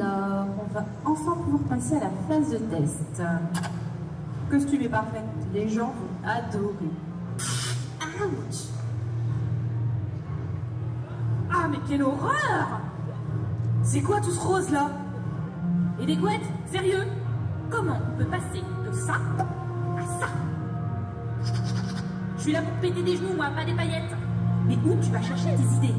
Alors, on va enfin pouvoir passer à la phase de test. Costume est parfait, les gens vont adorer. Ouch! Ah, mais quelle horreur! C'est quoi tout ce rose là? Et des couettes? Sérieux? Comment on peut passer de ça à ça? Je suis là pour péter des genoux, moi, pas des paillettes. Mais où tu vas chercher des idées?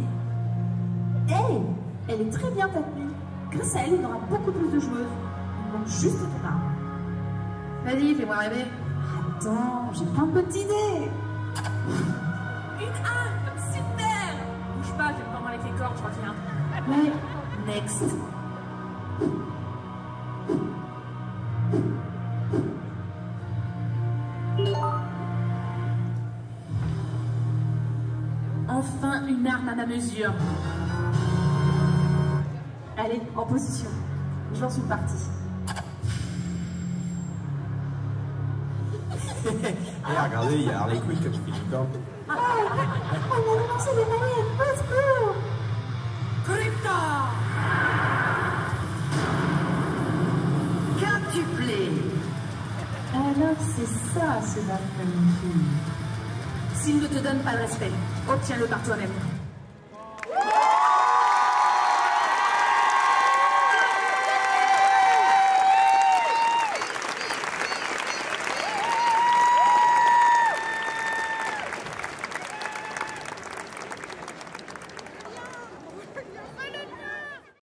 Hé! Hey, elle est très bien ta tenue. Grâce à elle, il y aura beaucoup plus de joueuses. Il manque juste ton arme. Vas-y, fais-moi rêver. Attends, j'ai plein de petites idées. Une harpe, super! Bouge pas, je vais me prendre avec les cordes, je reviens. Ouais, next. Enfin, une arme à ma mesure. Allez, en position. J'en suis partie. Et regardez, il y a Harley Quinn qui fait du temps. Ah, on a lancé des malades, let's go! Krypton! Quintuplé! Alors c'est ça, ce Batman. S'il ne te donne pas le respect, obtiens-le par toi-même.